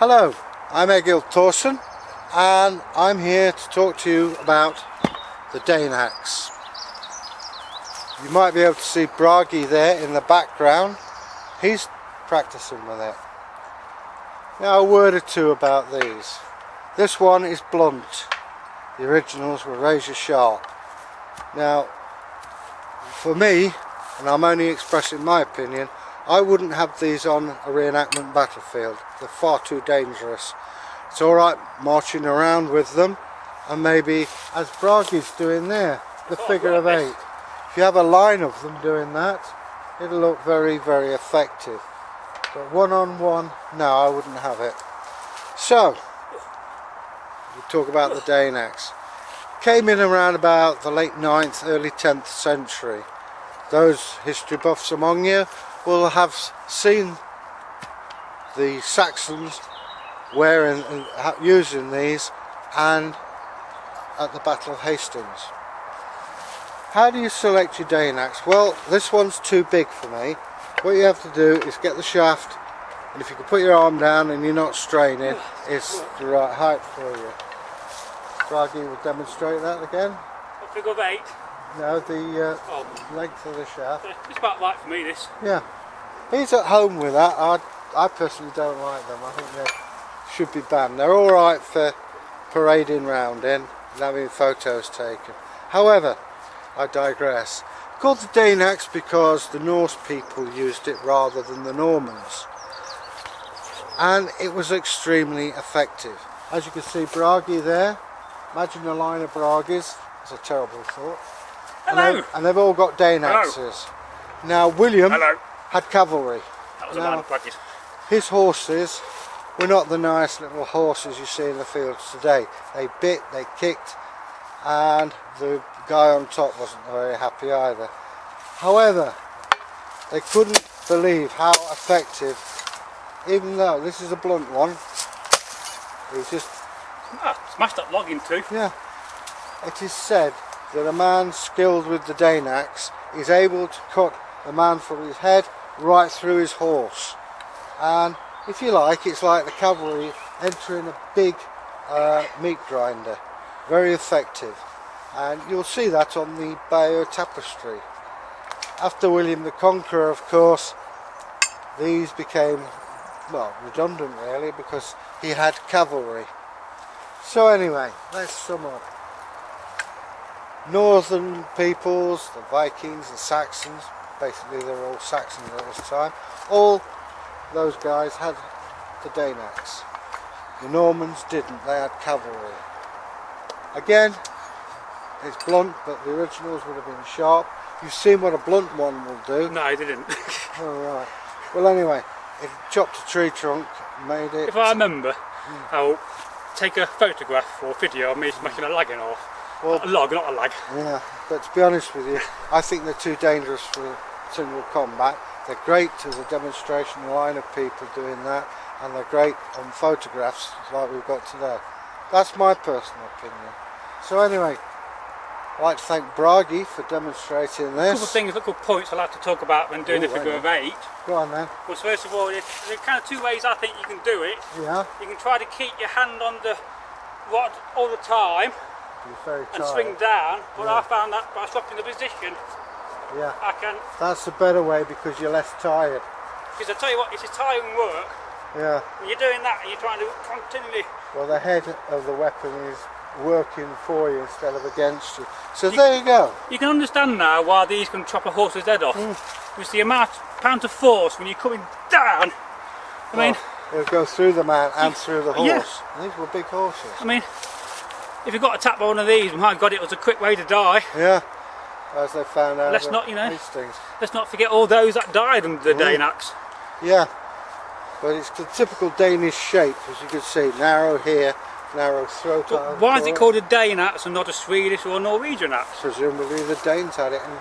Hello, I'm Egil Thorson and I'm here to talk to you about the Dane Axe. You might be able to see Bragi there in the background. He's practicing with it. Now a word or two about these. This one is blunt. The originals were razor sharp. Now for me, and I'm only expressing my opinion, I wouldn't have these on a reenactment battlefield. They're far too dangerous. It's alright marching around with them, and maybe as Bragi's doing there, the figure of eight. If you have a line of them doing that, it'll look very, very effective. But one-on-one, no, I wouldn't have it. So, we talk about the Dane Axe. Came in around about the late 9th, early 10th century. Those history buffs among you will have seen the Saxons wearing and using these, and at the Battle of Hastings. How do you select your Dane Axe? Well, this one's too big for me. What you have to do is get the shaft, and if you can put your arm down and you're not straining, it's the right height for you. Bragi will demonstrate that again. A figure of eight. No, the length of the shaft. It's about right for me, this. Yeah. He's at home with that. I personally don't like them. I think they should be banned. They're alright for parading round in and having photos taken. However, I digress. Called the Dane Axe because the Norse people used it rather than the Normans. And it was extremely effective. As you can see, Bragi there. Imagine a line of Bragis. It's a terrible thought. And they've all got Dane axes. Now William had cavalry. That was a bad practice. His horses were not the nice little horses you see in the fields today. They bit, they kicked, and the guy on top wasn't very happy either. However, they couldn't believe how effective, even though this is a blunt one, he just smashed that log in two. Yeah. It is said that a man skilled with the Dane Axe is able to cut the man from his head right through his horse. And if you like, it's like the cavalry entering a big meat grinder. Very effective. And you'll see that on the Bayeux Tapestry. After William the Conqueror, of course, these became, well, redundant really, because he had cavalry. So anyway, let's sum up. Northern peoples, the Vikings, the Saxons, basically they're all Saxons at this time, all those guys had the Dane Axe. The Normans didn't, they had cavalry. Again, it's blunt, but the originals would have been sharp. You've seen what a blunt one will do. No, I didn't. Alright. Well anyway, it chopped a tree trunk, made it... If I remember, I'll take a photograph or video of me smashing a lagging off. Well, a log, not a lag. Yeah, but to be honest with you, I think they're too dangerous for single combat. They're great as a demonstration line of people doing that, and they're great on photographs like we've got today. That's my personal opinion. So anyway, I'd like to thank Bragi for demonstrating this. A couple of things, little points I like to talk about when doing the figure of eight. Go on then. Well, first of all, there's kind of two ways I think you can do it. Yeah. You can try to keep your hand on the rod all the time. And swing down, but I found that by swapping the position, I can. That's a better way because you're less tired. Because I tell you what, it's a tiring work. Yeah. When you're doing that, and you're trying to continually. Well, the head of the weapon is working for you instead of against you. So there you go. You can understand now why these can chop a horse's head off. It's the amount pound of force when you're coming down. I mean, it'll go through the man and through the horse. Yeah. These were big horses. I mean. If you got attacked by one of these, my God, it was a quick way to die. Yeah, as they found out. Let's not, you know, let's not forget all those that died under the Dane Axe. Yeah, but it's the typical Danish shape, as you can see, narrow here, narrow throat. But why is it called a Dane Axe and not a Swedish or a Norwegian axe? Presumably the Danes had it, and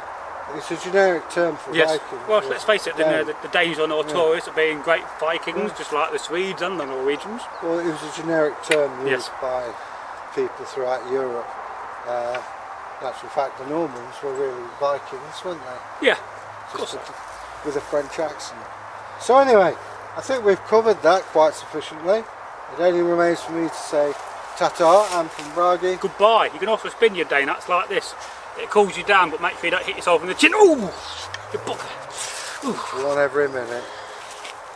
it's a generic term for Vikings. Well, let's face it, the Danes are notorious for being great Vikings, just like the Swedes and the Norwegians. Well, it was a generic term used by people throughout Europe. In actual fact, the Normans were really Vikings, weren't they? Yeah, of course. With a French accent. So anyway, I think we've covered that quite sufficiently. It only remains for me to say ta-ta, I'm from Bragi. Goodbye. You can also spin your Dane Axe like this. It cools you down, but make sure you don't hit yourself in the chin. Ooh! Your bugger. One every minute.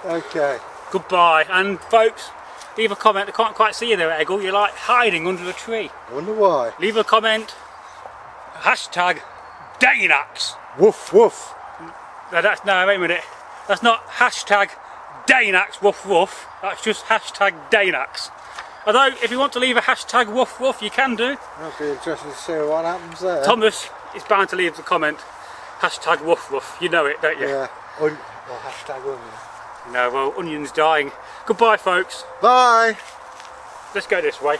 Okay. Goodbye. And folks, leave a comment. I can't quite see you there, Egil. You're like hiding under a tree. I wonder why. Leave a comment. Hashtag Dane Axe. Woof woof. No, that's, no, wait a minute. That's not hashtag Dane Axe woof woof. That's just hashtag Dane Axe. Although, if you want to leave a hashtag woof woof, you can do. I'll be interested to see what happens there. Thomas is bound to leave the comment, hashtag woof woof. You know it, don't you? Yeah, or hashtag onion. No, well, onion's dying. Goodbye, folks. Bye. Let's go this way.